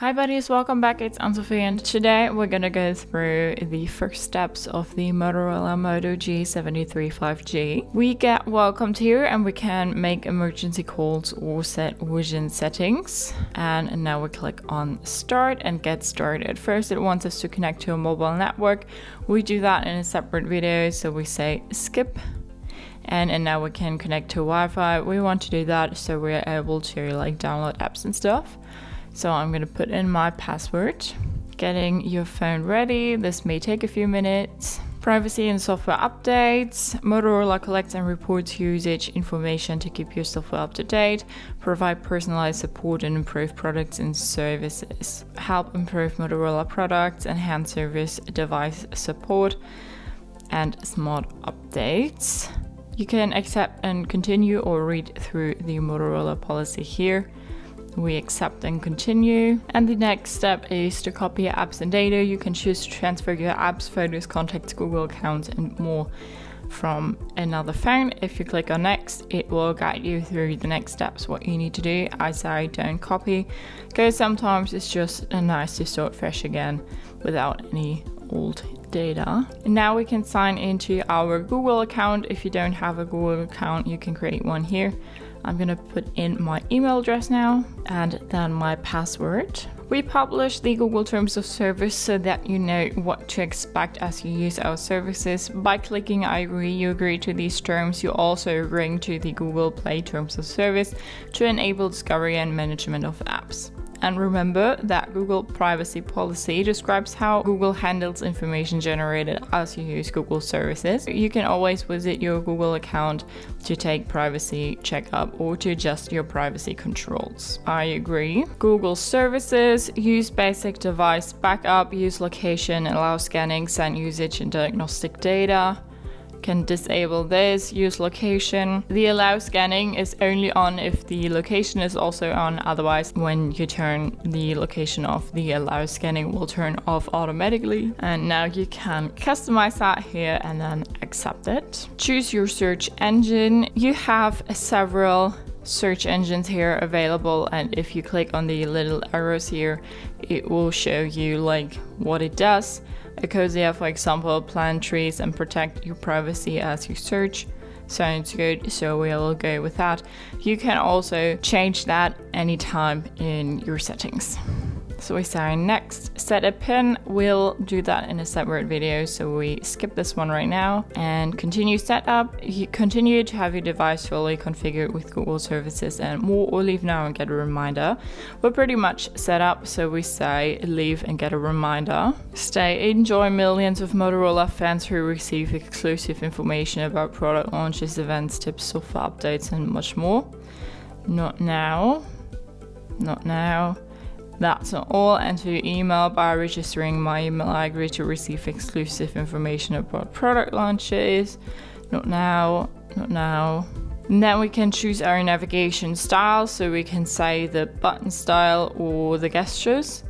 Hi buddies, welcome back, it's Anne-Sophie and today we're gonna go through the first steps of the Motorola Moto G73 5G. We get welcomed here and we can make emergency calls or set vision settings. And now we click on start and get started. First it wants us to connect to a mobile network. We do that in a separate video, so we say skip. And now we can connect to Wi-Fi. We want to do that so we're able to like download apps and stuff. So I'm going to put in my password. Getting your phone ready. This may take a few minutes. Privacy and software updates. Motorola collects and reports usage information to keep your software up to date. Provide personalized support and improve products and services. Help improve Motorola products, enhance service device support, and smart updates. You can accept and continue or read through the Motorola policy here. We accept and continue. And the next step is to copy your apps and data. You can choose to transfer your apps, photos, contacts, Google accounts, and more from another phone. If you click on next, it will guide you through the next steps, what you need to do. I say don't copy, because sometimes it's just nice to start fresh again without any old data. And now we can sign into our Google account. If you don't have a Google account, you can create one here. I'm gonna put in my email address now and then my password. We publish the Google Terms of Service so that you know what to expect as you use our services. By clicking I agree, you agree to these terms. You also agree to the Google Play Terms of Service to enable discovery and management of apps. And remember that Google privacy policy describes how Google handles information generated as you use Google services. You can always visit your Google account to take privacy checkup or to adjust your privacy controls. I agree. Google services, use basic device backup, use location, allow scanning, send usage and diagnostic data. Can disable this, use location. The allow scanning is only on if the location is also on, otherwise when you turn the location off, the allow scanning will turn off automatically. And now you can customize that here and then accept it. Choose your search engine. You have several search engines here available, and if you click on the little arrows here, it will show you like what it does. Ecosia, for example, plant trees and protect your privacy as you search. Sounds good, so we'll go with that. You can also change that anytime in your settings. So we say next, set a pin. We'll do that in a separate video, so we skip this one right now. And continue setup. You continue to have your device fully configured with Google services and more, or leave now and get a reminder. We're pretty much set up, so we say leave and get a reminder. Stay, enjoy millions of Motorola fans who receive exclusive information about product launches, events, tips, software updates, and much more. Not now. Not now. That's not all. Enter your email by registering my email. I agree to receive exclusive information about product launches. Not now, not now. And then we can choose our navigation style. So we can say the button style or the gestures,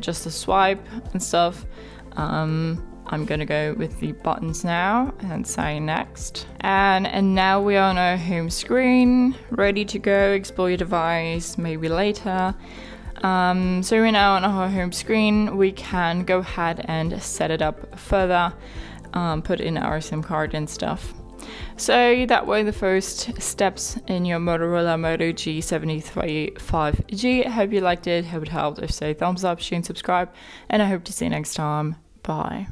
just a swipe and stuff. I'm gonna go with the buttons now and say next. And now we are on our home screen, ready to go, explore your device, maybe later. So we're now on our home screen. We can go ahead and set it up further, put in our SIM card and stuff. So that were the first steps in your Motorola Moto G73 5G. I hope you liked it, hope it helped. If so, thumbs up, share and subscribe, and I hope to see you next time. Bye.